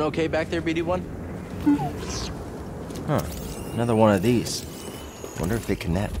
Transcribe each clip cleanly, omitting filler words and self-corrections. Okay back there, BD-1? Huh. Another one of these. Wonder if they connect.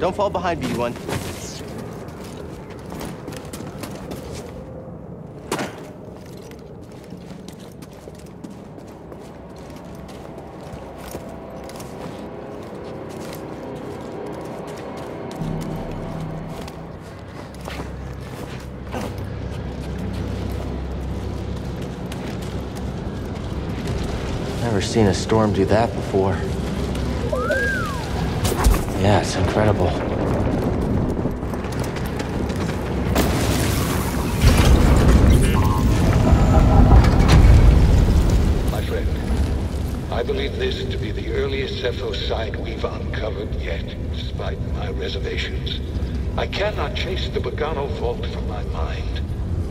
Don't fall behind, BD-1. Never seen a storm do that before. Yeah, it's incredible. My friend, I believe this to be the earliest Zeffo site we've uncovered yet, despite my reservations. I cannot chase the Bogano Vault from my mind.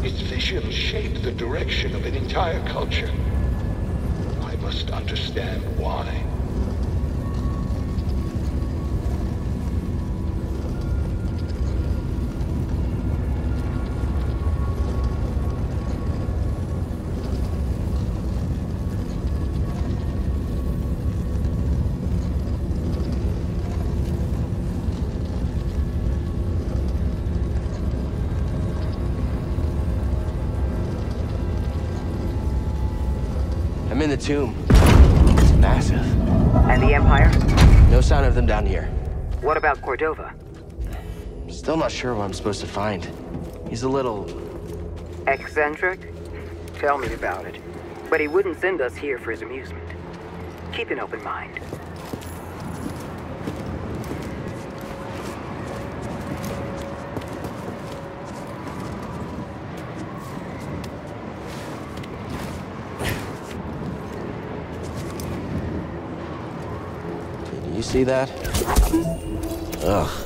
Its visions shape the direction of an entire culture. I must understand why. I'm in the tomb. It's massive. And the Empire? No sign of them down here. What about Cordova? Still not sure what I'm supposed to find. He's a little... eccentric? Tell me about it. But he wouldn't send us here for his amusement. Keep an open mind. You see that? Ugh.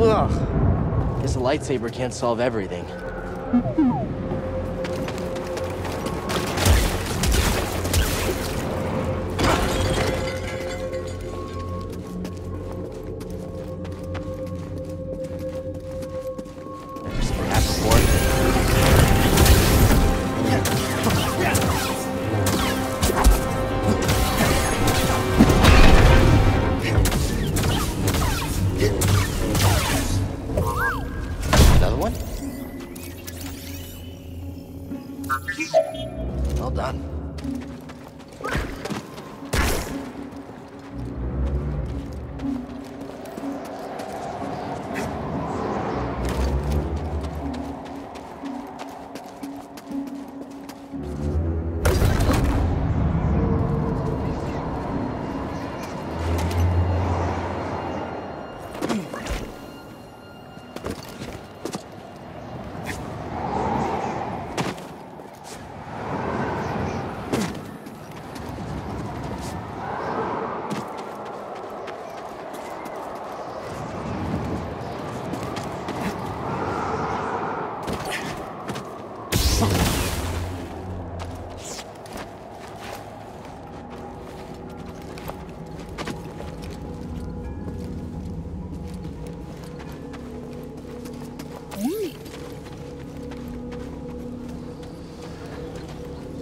Ugh. Guess a lightsaber can't solve everything.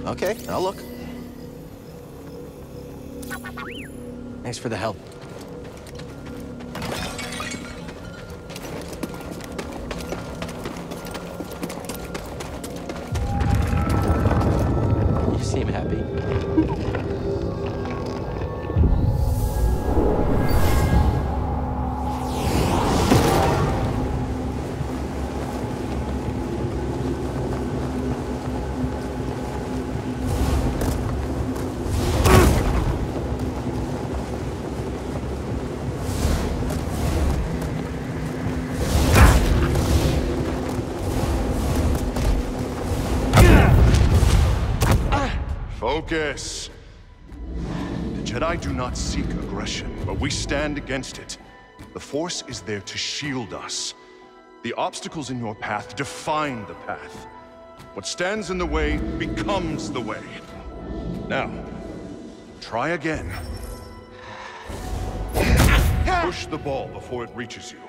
Okay, I'll look. Thanks for the help. You seem happy. Focus. The Jedi do not seek aggression, but we stand against it. The Force is there to shield us. The obstacles in your path define the path. What stands in the way becomes the way. Now, try again. Push the ball before it reaches you.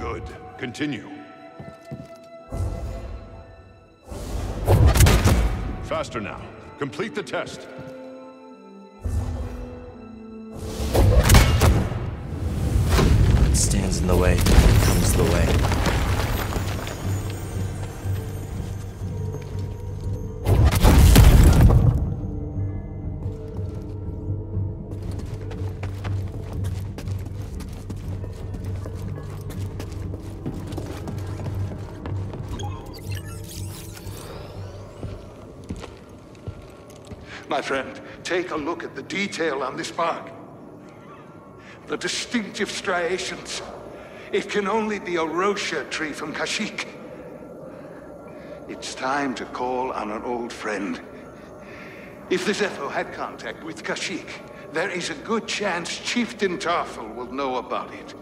Good. Continue. Faster now. Complete the test. What stands in the way comes the way. My friend, take a look at the detail on this bark. The distinctive striations. It can only be a Rosha tree from Kashyyyk. It's time to call on an old friend. If the Zeffo had contact with Kashyyyk, there is a good chance Chieftain Tarfel will know about it.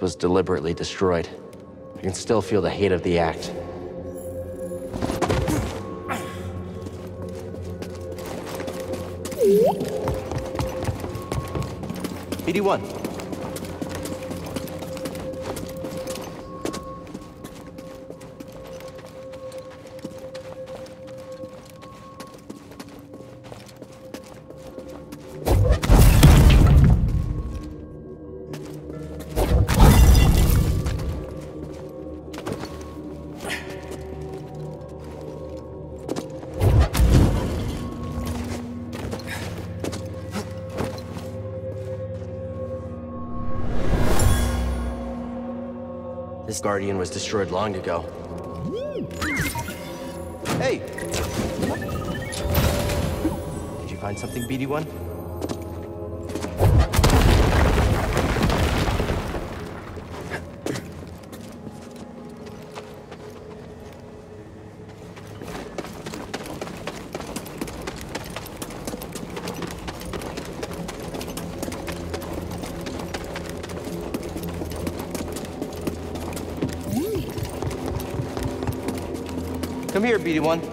force was deliberately destroyed. I can still feel the hate of the act. BD-1. This Guardian was destroyed long ago. Hey! Did you find something, BD-1? Come here, BD-1. BD-1.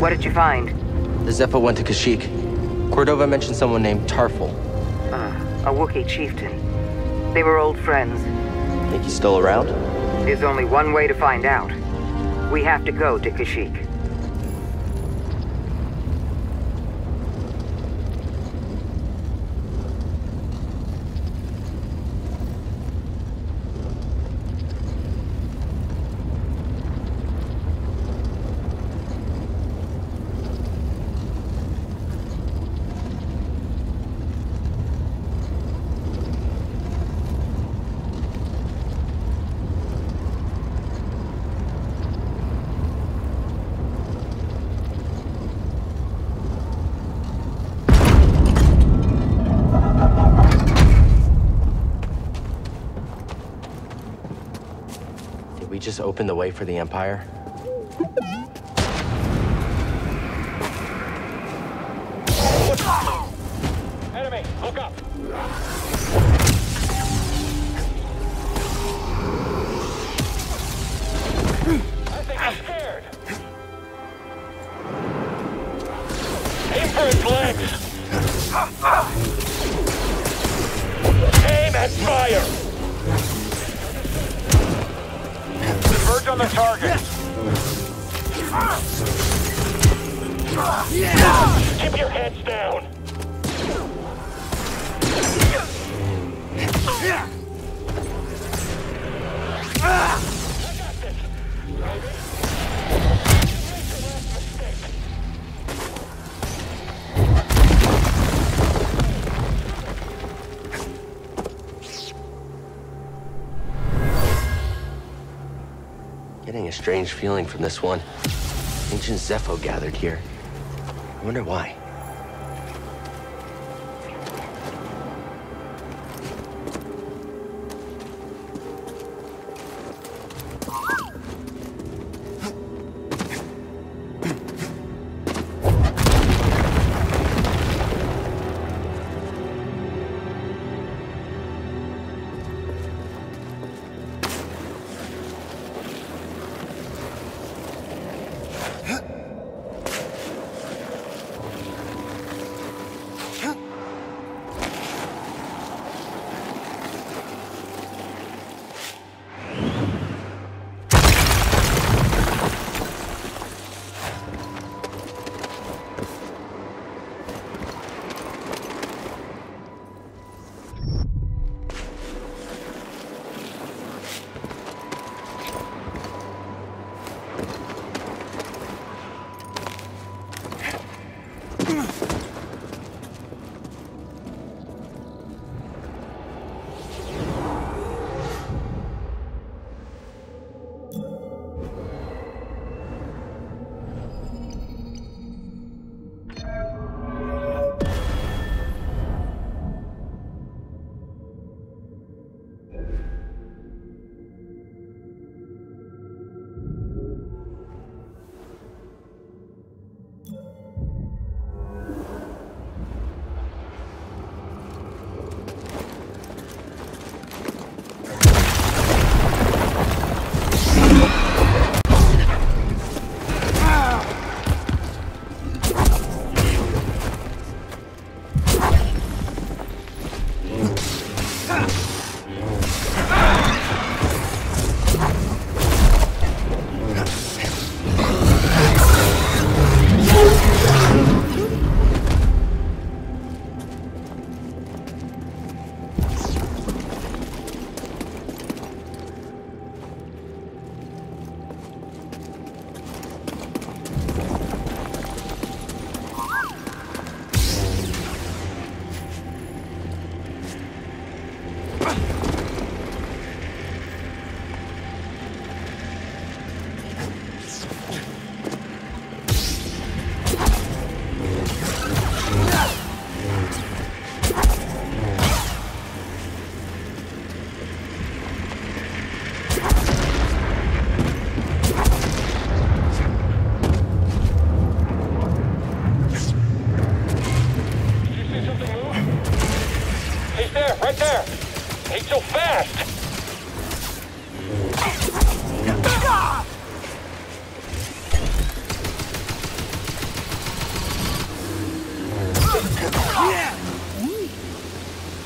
What did you find? The Zeffo went to Kashyyyk. Cordova mentioned someone named Tarfful. A Wookiee chieftain. They were old friends. Think he's still around? There's only one way to find out. We have to go to Kashyyyk. Just open the way for the Empire? Enemy, look up! I think I'm scared! Aim for its legs! Aim and fire! Purge on the target. Yeah. Keep your heads down. Yeah. I got this. Getting a strange feeling from this one. Ancient Zeffo gathered here. I wonder why.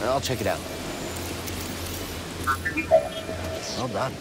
I'll check it out. Well done.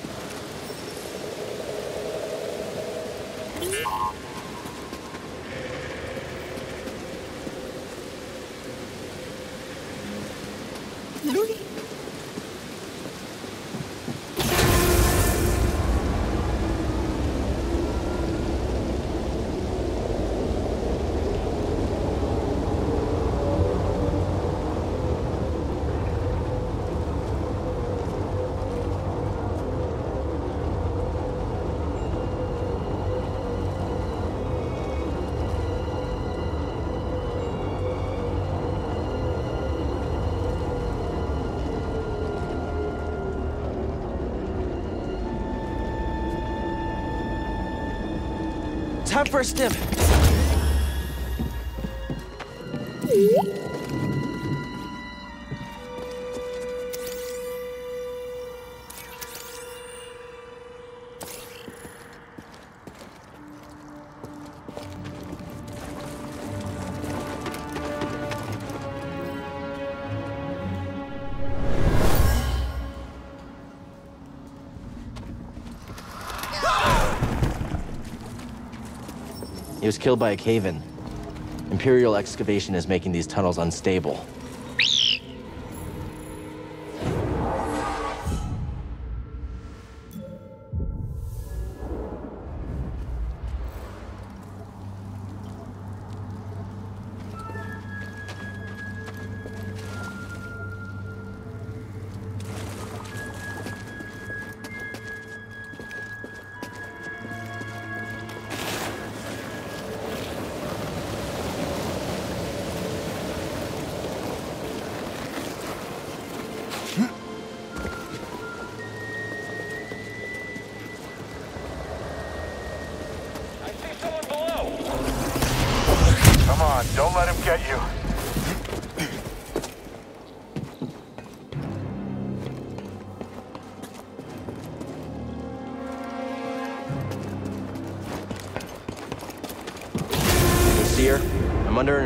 Time for a stim. He was killed by a cave-in. Imperial excavation is making these tunnels unstable.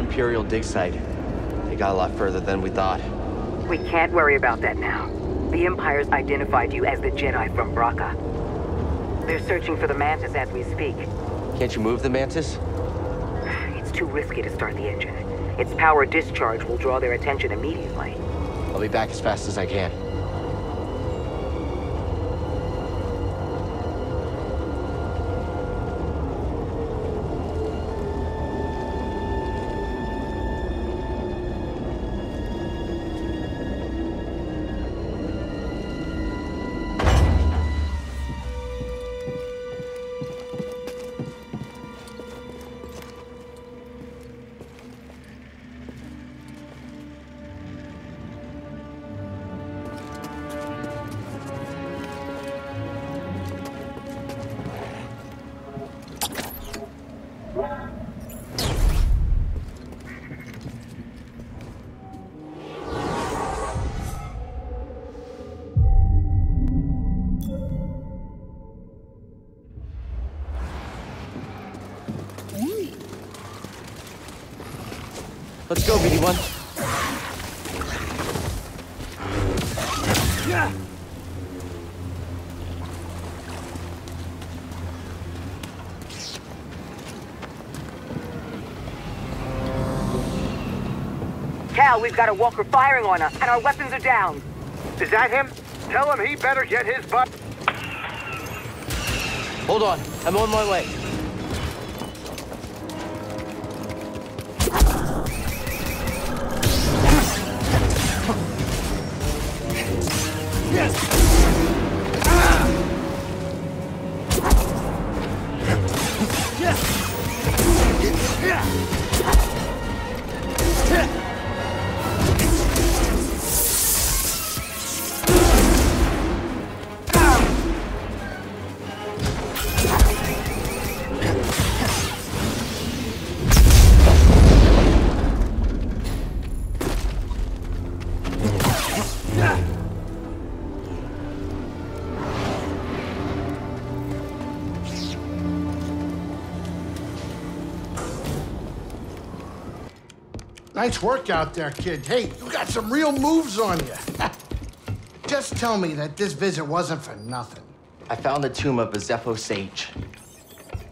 Imperial dig site. They got a lot further than we thought. We can't worry about that now. The Empire's identified you as the Jedi from Bracca. They're searching for the Mantis as we speak. Can't you move the Mantis? It's too risky to start the engine. Its power discharge will draw their attention immediately. I'll be back as fast as I can. Let's go, BD-1. Cal, we've got a walker firing on us, and our weapons are down. Is that him? Tell him he better get his butt. Hold on, I'm on my way. Nice work out there, kid. Hey, you got some real moves on you. Just tell me that this visit wasn't for nothing. I found the tomb of a Zeffo sage.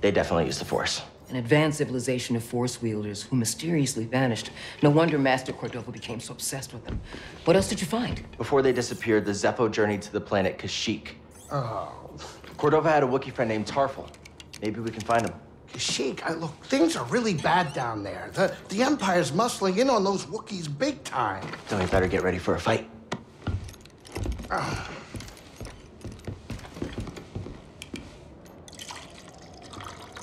They definitely used the Force. An advanced civilization of Force wielders who mysteriously vanished. No wonder Master Cordova became so obsessed with them. What else did you find? Before they disappeared, the Zeffo journeyed to the planet Kashyyyk. Oh. Cordova had a Wookiee friend named Tarfful. Maybe we can find him. Kashyyyk, look, things are really bad down there. The Empire's muscling in on those Wookiees big time. Then we better get ready for a fight.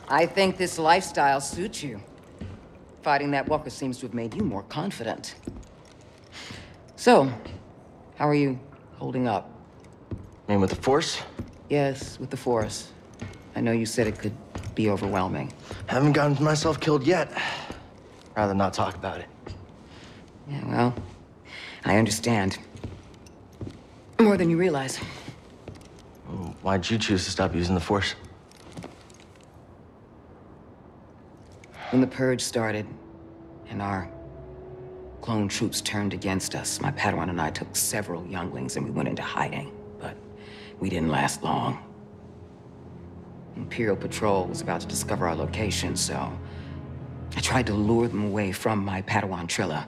I think this lifestyle suits you. Fighting that walker seems to have made you more confident. So, how are you holding up? You mean with the Force? Yes, with the Force. I know you said it could be overwhelming. Haven't gotten myself killed yet. Rather not talk about it. Yeah, well, I understand. More than you realize. Why'd you choose to stop using the Force? When the Purge started, and our clone troops turned against us, my Padawan and I took several younglings and we went into hiding, but we didn't last long. Imperial Patrol was about to discover our location, so I tried to lure them away from my Padawan Trilla.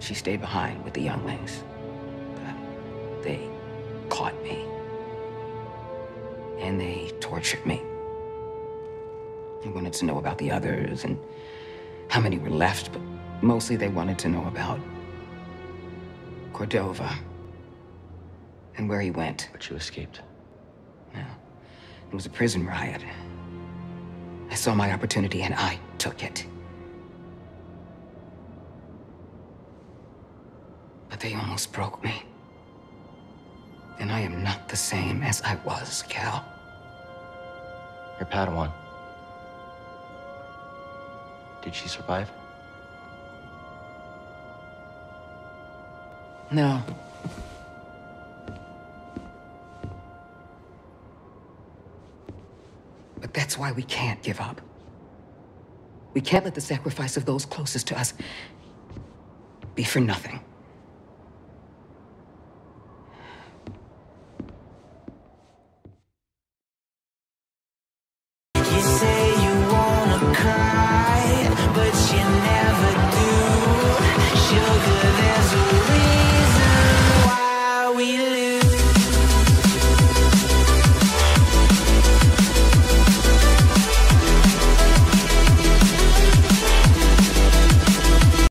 She stayed behind with the younglings, but they caught me, and they tortured me. They wanted to know about the others and how many were left, but mostly they wanted to know about Cordova and where he went. But you escaped. Yeah. It was a prison riot. I saw my opportunity and I took it. But they almost broke me. And I am not the same as I was, Cal. You're Padawan. Did she survive? No. But that's why we can't give up. We can't let the sacrifice of those closest to us be for nothing.